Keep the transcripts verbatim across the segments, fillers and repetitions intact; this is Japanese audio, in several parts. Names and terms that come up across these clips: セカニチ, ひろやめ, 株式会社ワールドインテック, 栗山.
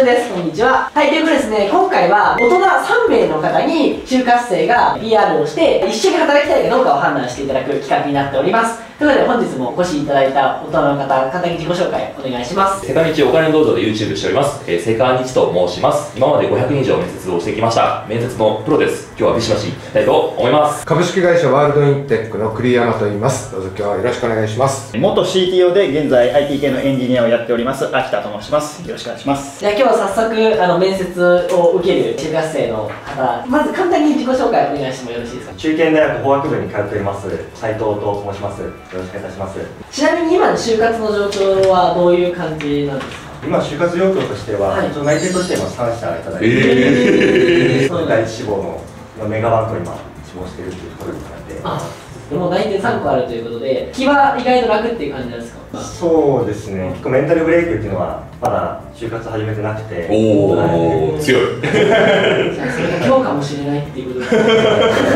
春です。こんにちは。はい、ということですね、今回は大人さんめいの方に就活生が ピーアール をして一緒に働きたいかどうかを判断していただく企画になっております。ということで本日もお越しいただいた大人の方、簡単に自己紹介お願いします。セカニチお金の道場で YouTube しております。えー、セカニチと申します。今までごひゃくにん以上面接をしてきました。面接のプロです。今日はビシバシいきたいと思います。株式会社ワールドインテックの栗山と言います。どうぞ今日はよろしくお願いします。元 シーティーオー で現在 アイティー 系のエンジニアをやっております秋田と申します。よろしくお願いします。じゃあ今日は早速あの面接を受ける就活生の方、まず簡単に自己紹介お願いしてもよろしいですか。中堅大学法学部に通っております斉藤と申します。よろしくお願いします。ちなみに今の就活の状況はどういう感じなんですか。今就活状況としては、はい、内定として今さんしゃいただいて、えー、第一志望のメガバンクを今志望しているということになっています。でも内定さんこあるということで、気は意外と楽っていう感じなんですか。そうですね、結構メンタルブレイクっていうのはまだ就活始めてなくて、おお強い。じゃあそれが今日かもしれないっていうことです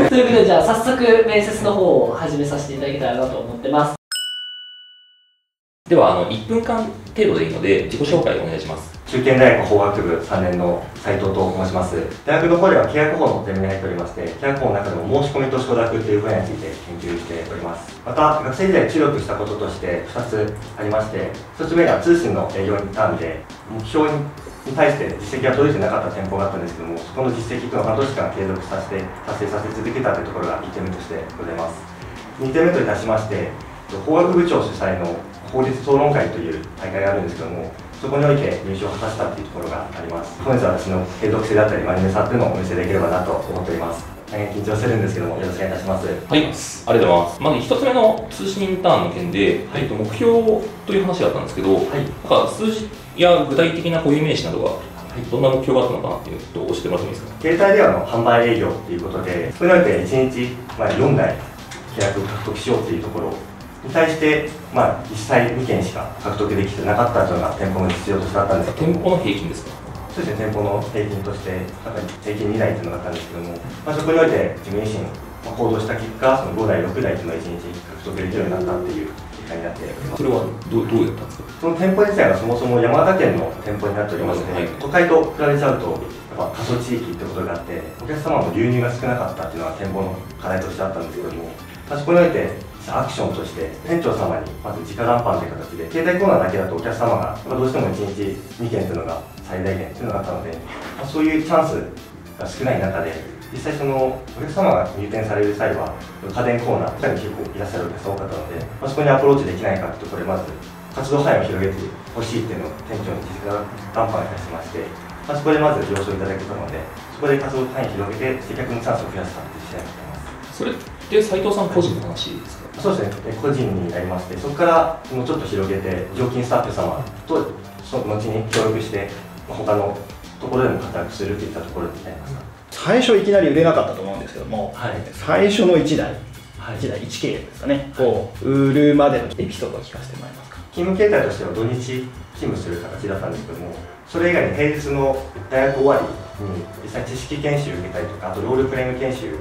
ね。ということでじゃあ早速面接の方を始めさせていただけたらなと思ってます。ではあのいっぷんかん程度でいいので自己紹介お願いします。中堅大学法学部さんねんの斉藤と申します。大学の方では契約法の点に入っておりまして、契約法の中でも申し込みと承諾という分野について研究しております。また学生時代注力したこととしてふたつありまして、ひとつめが通信の営業に単位で目標に対して実績が届いてなかった店舗があったんですけども、そこの実績というのを半年間継続させて達成させ続けたというところがいってんめとしてございます。にてんめといたしまして、法学部長主催の法律討論会という大会があるんですけども、そこにおいて入賞を果たしたというところがあります。本日は私の継続性だったり真面目さっていうのをお見せできればなと思っております。大変緊張してるんですけども、よろしくお願いいたします。はい、ありがとうございます。まずひとつめの通信インターンの件で、はい、目標という話があったんですけど、はい、なんか数字や具体的な固有名詞などがどんな目標があったのかなっていうと教えてもらってもいいですか。携帯電話の販売営業ということで、それにおいていちにちよんだい契約を獲得しようというところに対して、まあ、実際にけんしか獲得できてなかったというのが店舗の必要としてあったんですけども、店舗の平均ですか。そうですね、店舗の平均として平均にだいというのがあったんですけども、まあ、そこにおいて自分自身行動した結果、そのごだいろくだいというのがいちにち獲得できるようになったっていう結果になっております。それはどう、どうやったんですか。その店舗自体がそもそも山形県の店舗になっておりまして、はい、都会と比べちゃうとやっぱ過疎地域ってことがあって、お客様の流入が少なかったっていうのが店舗の課題としてあったんですけども、まあ、そこにおいてアクションとして店長様にまず直談判という形で、携帯コーナーだけだとお客様がどうしてもいちにちにけんというのが最大限というのがあったので、まあ、そういうチャンスが少ない中で、実際そのお客様が入店される際は家電コーナーとかに結構いらっしゃるお客様が多かったので、まあ、そこにアプローチできないかというところで、まず活動範囲を広げてほしいというのを店長に直談判いたしまして、まあ、そこでまず了承いただけたので、そこで活動範囲を広げて接客のチャンスを増やしたという試合になっています。それで斉藤さん個人の話ですか。そうですね、個人になりまして、そこからもうちょっと広げて常勤スタッフ様とその後に協力して他のところでも活躍するといったところになりました。最初いきなり売れなかったと思うんですけども、はい、最初のいちだい、はい、いちだいいちけいですかね、はい、を売るまでのエピソードを聞かせてもらえますか。勤務形態としては土日勤務する形だったんですけども、それ以外に平日の大学終わりに実際知識研修を受けたりとか、あとロールプレイング研修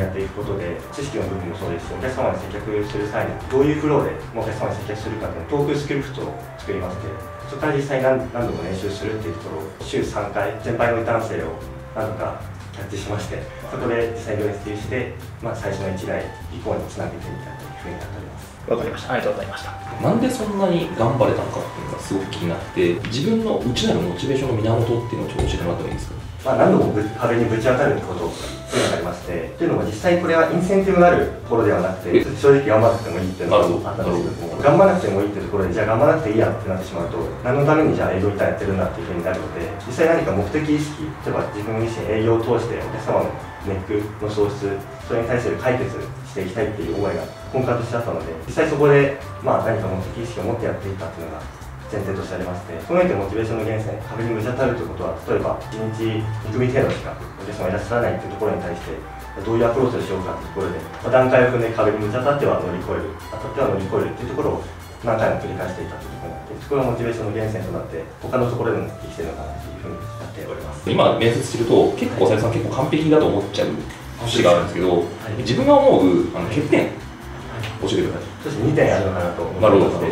やっていくことで、知識の部分もそうですし、お客様に接客する際にどういうフローでお客様に接客するかというトークスクリプトを作りまして、そこから実際に 何, 何度も練習するっていうところをしゅうさんかい先輩の異端性を何度かキャッチしまして、そこで実際に練習して、まあ、最初のいちだい以降につなげてみたというふうになっております。わかりました、ありがとうございました。なんでそんなに頑張れたのかっていうのがすごく気になって、自分の内なるモチベーションの源っていうのをちょっと教えてもらってもいいですか。まあ何度も壁にぶち当たるってことというのがありまして、というのも実際これはインセンティブのあるところではなくて、正直頑張らなくてもいいっていうのがあったんですけども、頑張らなくてもいいってところで、じゃあ頑張らなくていいやってなってしまうと、何のためにじゃあ営業みたいなやってるんだっていうふうになるので、実際何か目的意識、例えば自分自身営業を通してお客様のネックの喪失、それに対する解決していきたいっていう思いが根幹としてあったので、実際そこでまあ何か目的意識を持ってやっていったっていうのが前提としてありまして、その上でモチベーションの源泉、壁にぶち当たるということは、例えばいちにちにくみ程度しかお客様いらっしゃらないというところに対してどういうアプローチをしようかというところで、まあ、段階を踏んで壁にぶち当たっては乗り越える、当たっては乗り越えるというところを何回も繰り返していたというところになって、そこがモチベーションの源泉となって他のところでも生きているのかなというふうになっております。今面接すると結構斉藤さん結構完璧だと思っちゃう節があるんですけど、はい、自分が思うあの欠点教えてください。ちょっとにてんあるのかなと思いまして、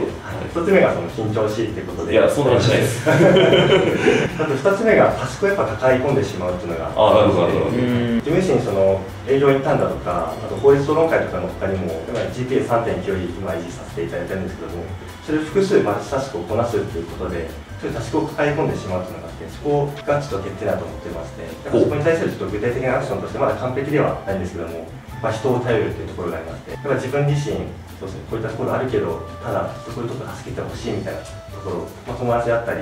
ひとつめがその緊張しいってことで、いや、そんな話ないです。あとふたつめが賢いやっぱ抱え込んでしまうっていうのが、あ、なるほどなるほど。自分自身その営業行ったんだとか、あと法律討論会とかの他にも、ジーピーエスさんてんきゅう 今維持させていただいてるんですけども、それを複数まさしくこなすっていうことで、ちょっとタスクを抱え込んでしまうというのがあって、そこがちょっと欠点だと思ってまして、だからそこに対するちょっと具体的なアクションとして、まだ完璧ではないんですけども、まあ、人を頼るというところがありまして、だから自分自身、そうですね、こういったところあるけど、ただ、そういうところ助けてほしいみたいなところ、まあ、友達だったり、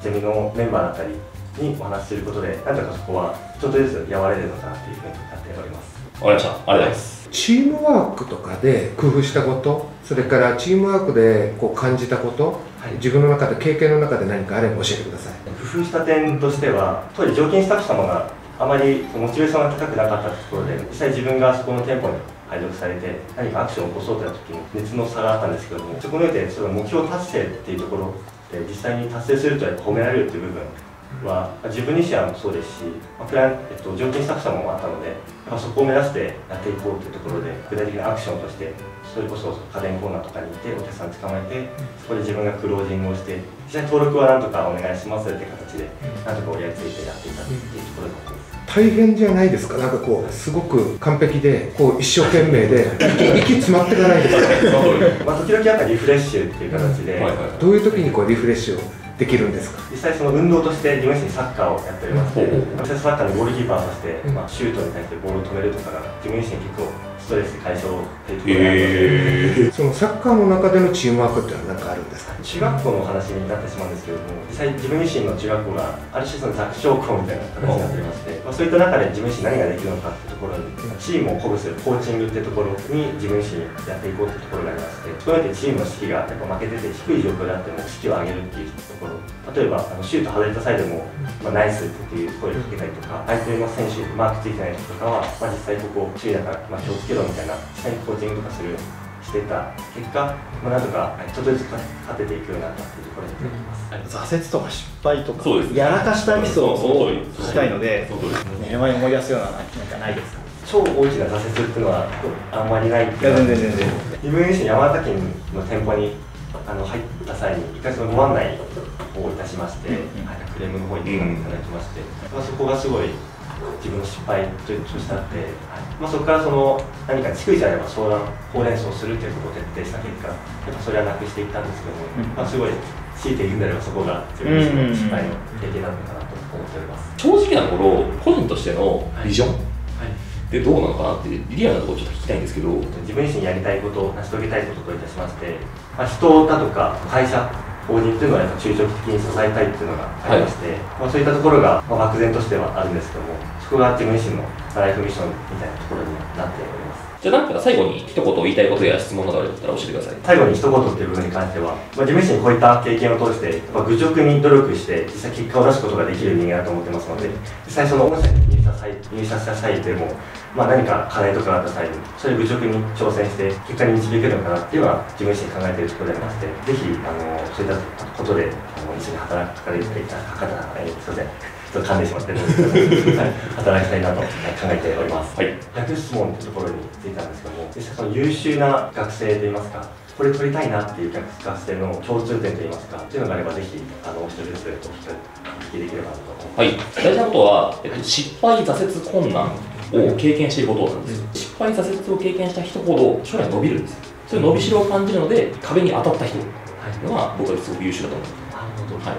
ゼミのメンバーだったりにお話しすることで、なんとかそこはちょっとずつ和らげるのかなというふうになっております。わかりました。ありがとうございます。チームワークとかで工夫したこと、それからチームワークでこう感じたこと、はい、自分の中で経験の中で何かあれば教えてください。工夫した点としては、当時常勤スタッフ様があまりモチベーションが高くなかったところで、実際自分がそこの店舗に配属されて何かアクションを起こそうとした時に熱の差があったんですけども、そこにおいてその目標達成っていうところで実際に達成するとやっぱ褒められるっていう部分。は自分自身もそうですし、クライアント、常勤スタッフ様もあったので、やっぱそこを目指してやっていこうというところで、具体的なアクションとして、それこそ家電コーナーとかに行って、お客さん捕まえて、そこで自分がクロージングをして、実際登録はなんとかお願いしますって形で、なんとか折り合いついてやっていたっていうところだったんです。大変じゃないですか、なんかこう、すごく完璧で、こう一生懸命で、息詰まっていかないですか。まあ時々やっぱリフレッシュっていう形で、どういう時にこうリフレッシュを。できるんですか。実際その運動として自分自身サッカーをやっておりまして、実際サッカーのゴールキーパーとして、うん、まあ、シュートに対してボールを止めるとかが自分自身結構ストレスで解消っていうところがあります。えー、そのサッカーの中でのチームワークっていうのは何かあるんですか。中学校の話になってしまうんですけれども、実際自分自身の中学校がある種その弱小校みたいな形になっておりまして、まあ、そういった中で自分自身何ができるのかっていうところに、チームを鼓舞するコーチングっていうところに自分自身やっていこうっていうところがありまして、そこによってチームの士気がやっぱ負けてて低い状況であっても士気を上げるっていうところ、例えばあのシュート外れた際でも、まあ、ナイスっていう声をかけたりとか、相手の選手にマークついてない人とかは、まあ、実際ここ注意だから、まあ、気をつけろみたいな実際にコーチングとかするようにしてた結果、まあ、なんとかちょっとずつ勝てていくようになったっていうところになります。挫折とか失敗とか、そうですね、やらかしたミスをしたいので、目の前に思い出すようななんかないですか。超大きな挫折っていうのはあんまりないっていうのは、いや、全然全然自分自身山形県の店舗にあの入った際に、いっかいそのご案内をいたしまして、クレームの方に行っていただきまして、まあ、そこがすごい自分の失敗としたって、はい、まあ、そこからその何か逐一あれば相談、ほうれん草をするということを徹底した結果、やっぱそれはなくしていったんですけども、うん、まあ、すごい強いていくんであれば、そこが自分自身の失敗の経験なのかなと思っております。正直なところ、個人としてのビジョン、はいはいでどうなのかなってリアルなところちょっと聞きたいんですけど、自分自身やりたいこと成し遂げたいことといたしまして、まあ、人だとか会社法人というのはやっぱ中長期的に支えたいというのがありまして、はい、まあそういったところが、まあ、漠然としてはあるんですけども、そこが自分自身のライフミッションみたいなところになっております。じゃあなんか最後に一言言いたいことや質問などあったら教えてください。最後に一言っていう部分に関しては、まあ、自分自身こういった経験を通して、まあ、愚直に努力して実際結果を出すことができる人間だと思ってますので、実際その御社に入社さ入社した際でも、まあ、何か課題とかがあった際にそれを愚直に挑戦して結果に導けるのかなっていうのは自分自身考えているところでありまして、ぜひあのそういったことであの一緒に働く方でいた方々にすいませんちょっと勘弁しまして、ね、働きたいなと考えております。はい、逆質問というところについたんですけども、実際その優秀な学生といいますか、これ取りたいなっていう学生の共通点といいますか、というのがあればぜひあのお一人ずつお聞きできればと思います。はい、大事なことは、えっと、失敗挫折困難を経験していることなんですよ。失敗挫折を経験した人ほど将来伸びるんですよ。それ伸びしろを感じるので、壁に当たった人のは僕はすごく優秀だと思います。はい、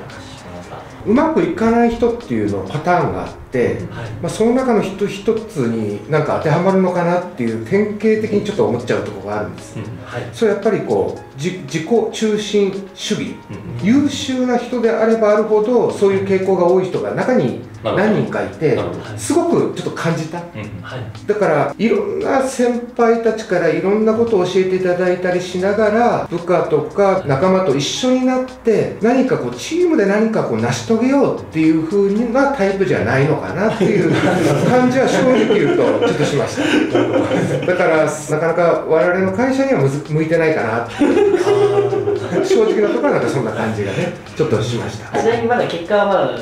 うまくいかない人っていうのパターンがあって、はい、まあその中の一つに何か当てはまるのかなっていう典型的にちょっと思っちゃうところがあるんです、うん、はい、それやっぱりこうじ自己中心主義、うん、優秀な人であればあるほどそういう傾向が多い人が中に何人かいて、すごくちょっと感じた、うん、はい、だからいろんな先輩たちからいろんなことを教えていただいたりしながら、部下とか仲間と一緒になって何かこうチームで何かこう成し遂げげようっていう風なタイプじゃないのかなっていう感じは正直言うとちょっとしましただからなかなか我々の会社には向いてないかなって正直なところだとそんな感じがねちょっとしました。ちなみにまだ結果はまだまだエ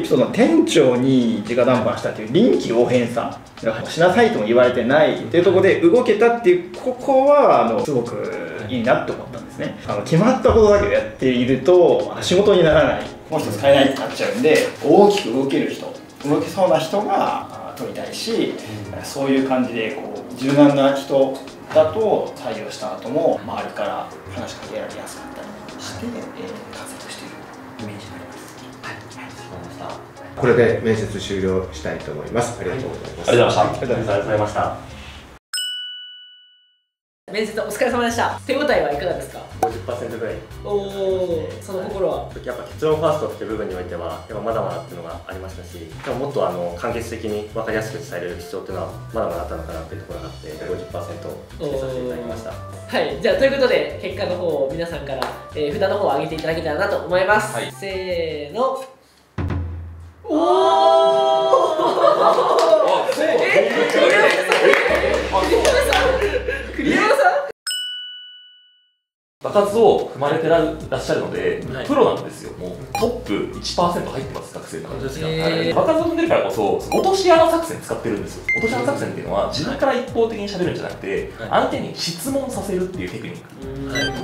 ピソードの店長に直談判したという臨機応変さしなさいとも言われてないというところで動けたっていう、ここはあのすごくいいなと思ったんですね。あの決まったことだけをやっていると仕事にならない、もう一つ変えないとなっちゃうんで、大きく動ける人動けそうな人が取りたいし、そういう感じでこう柔軟な人だと採用した後も周りから話しかけられやすかったりして、えー、活躍しているイメージになります。はい、はい、これで面接終了したいと思います。ありがとうございます。ありがとうございました。面接お疲れ様でした。手応えはいかがですか？ごじゅっパーセント ぐらい。おお、その心は。やっぱ結論ファーストっていう部分においては、やっぱまだまだっていうのがありましたし、もっとあの簡潔的に分かりやすく伝えれる必要っていうのはまだまだあったのかなっていうところがあって、ごじゅっパーセント にさせていただきました。はい、じゃあということで結果の方を皆さんから、えー、札の方を上げていただけたらなと思います。はい、せーの。おお。え、栗山さん。栗山さん。栗山さん。場数を踏まれてらっしゃるので、プロなんですよ。もうトップ いちパーセント 入ってます、学生の感じですが。場数を踏んでるからこそ、落とし穴作戦使ってるんですよ。落とし穴作戦っていうのは、自分から一方的に喋るんじゃなくて、相手に質問させるっていうテクニック。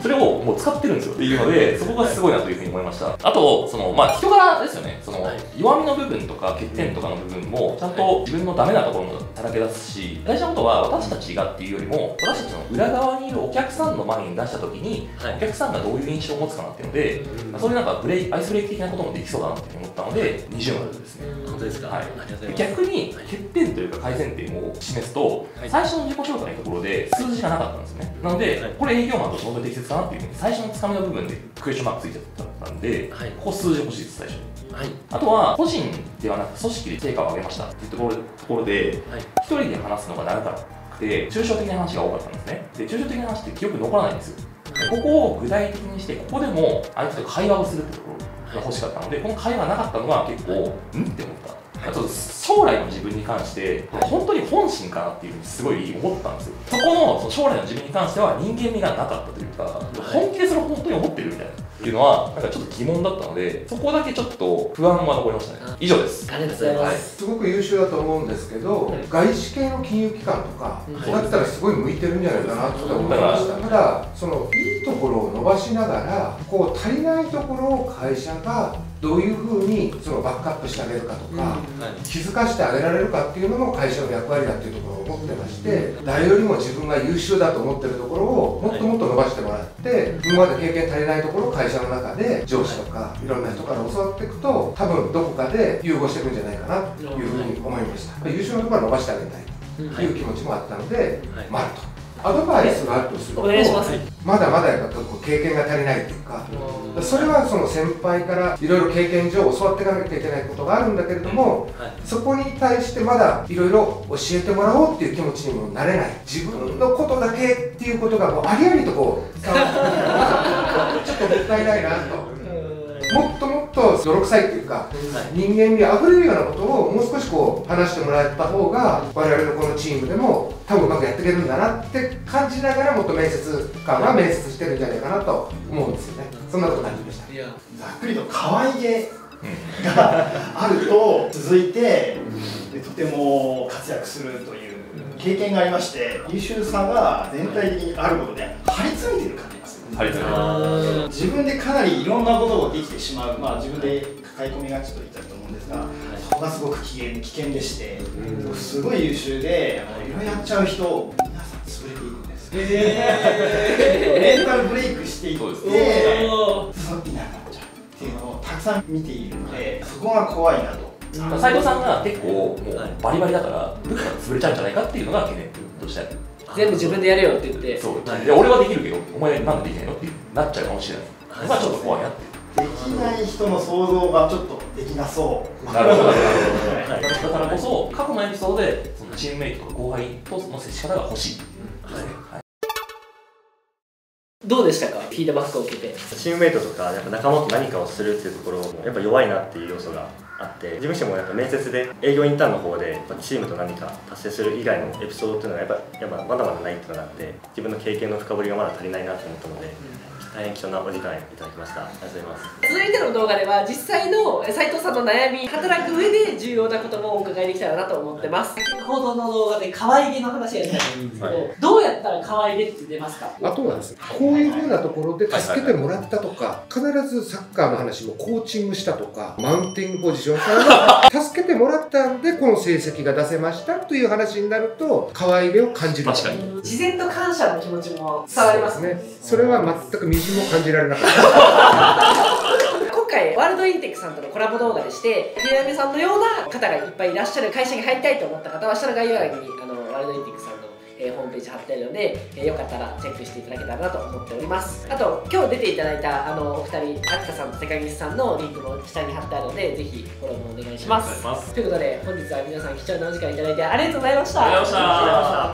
それをもう使ってるんですよっていうので、そこがすごいなというふうに思いました。あと、その、まあ、人柄ですよね。その、弱みの部分とか欠点とかの部分も、ちゃんと自分のダメなところもさらけ出すし、大事なことは私たちがっていうよりも、私たちの裏側にいるお客さんの前に出したときに、はい、お客さんがどういう印象を持つかなっていうので、うん、それなんかブレイアイスブレイク的なこともできそうだなって思ったので、にじゅうまるですね。本当ですか？はい。逆に欠点というか改善点を示すと、はい、最初の自己紹介のところで数字がなかったんですね。なので、はい、これ営業マンと相当適切かなっていうふうに最初のつかみの部分でクエスチョンマークついちゃったんで、はい、ここ数字欲しいです、最初に。はい、あとは個人ではなく組織で成果を上げましたっていうところ、ところで、はい、ひとりで話すのが長くて抽象的な話が多かったんですね。で、抽象的な話って記憶残らないんですよ。ここを具体的にして、ここでも相手と会話をするってところが欲しかったので、この会話がなかったのが結構、うんって思った。あと将来の自分に関して、本当に本心かなっていうふうにすごい思ったんですよ。そこの将来の自分に関しては人間味がなかったというか、本気でそれを本当に思ってるみたいなっていうのは、なんかちょっと疑問だったので、そこだけちょっと不安は残りましたね。以上です。ありがとうございます。すごく優秀だと思うんですけど、外資系の金融機関とか、だったらすごい向いてるんじゃないかなって思いました。ただ、そのいいところを伸ばしながら、こう足りないところを会社がどういうふうにそのバックアップしてあげるかとか、気づかせてあげられるかっていうのも会社の役割だっていうところを思ってまして、誰よりも自分が優秀だと思ってるところをもっともっと伸ばしてもらって、今まで経験足りないところを会社の中で上司とかいろんな人から教わっていくと、多分どこかで融合していくんじゃないかなというふうに思いました。優秀なところは伸ばしてあげたいという気持ちもあったので、まるとアドバイスがあるとすると、まだまだやっぱ経験が足りないというか、それはその先輩からいろいろ経験上教わっていかなきゃいけないことがあるんだけれども、そこに対してまだいろいろ教えてもらおうっていう気持ちにもなれない、自分のことだけっていうことがもうありありとこう伝わってちょっともったいないなと。もっともっと泥臭いっていうか、はい、人間味あふれるようなことをもう少しこう話してもらった方が、我々のこのチームでも多分うまくやっていけるんだなって感じながら、もっと面接官は面接してるんじゃないかなと思うんですよね。そんなこと感じました。ざっくりと可愛げがあると続いて、とても活躍するという経験がありまして、優秀さが全体的にあることで張り付いてる感じ。自分でかなりいろんなことができてしまう、まあ、自分で抱え込みがちと言ったと思うんですが、はい、そこがすごく危険、危険でして、うん、すごい優秀で、いろいろやっちゃう人、皆さん潰れていくんです、メンタルブレイクしていって、そっくりなくなっちゃうっていうのをたくさん見ているので、そこが怖いなと。斉藤さんが結構、もうバリバリだから、部下が潰れちゃうんじゃないかっていうのが懸念としてある。全部自分でやれよって言って、そう、で俺はできるけど、お前なんでできないのってなっちゃうかもしれない。まあちょっと怖いなって。できない人の想像がちょっとできなそう。なるほど。だからこそ過去のエピソードでそのチームメイトとか後輩との接し方が欲しい。どうでしたか？フィードバックを受けて。チームメイトとかやっぱ仲間と何かをするっていうところもやっぱ弱いなっていう要素が。あって、自分自身もやっぱ面接で営業インターンの方でやっぱチームと何か達成する以外のエピソードっていうのがやっぱ、やっぱまだまだないっていうのがあって、自分の経験の深掘りがまだ足りないなと思ったので、大変貴重なお時間いただきました。ありがとうございます。続いての動画では実際の斉藤さんの悩み、働く上で重要なこともお伺いできたらなと思ってます。先ほどの動画で可愛げの話が出たんですけど、はい、どうやったら可愛げって出ますか？あとはですね、こういうふうなところで助けてもらったとか、必ずサッカーの話もコーチングしたとか、マウンティングポジションから助けてもらったんでこの成績が出せましたという話になると可愛げを感じる。確かに自然と感謝の気持ちも伝わりますね。それは全くみじんも感じられなかった。今回ワールドインテックさんとのコラボ動画でして、ひろやめさんのような方がいっぱいいらっしゃる会社に入りたいと思った方は、下の概要欄にあのワールドインテックさんのえー、ホームページ貼ってあるので、えー、よかったらチェックしていただけたらなと思っております。あと今日出ていただいたあのお二人、秋田さんと高岸さんのリンクも下に貼ってあるので、ぜひフォローもお願いします。ということで本日は皆さん貴重なお時間いただいてありがとうございました。ありがとうございました。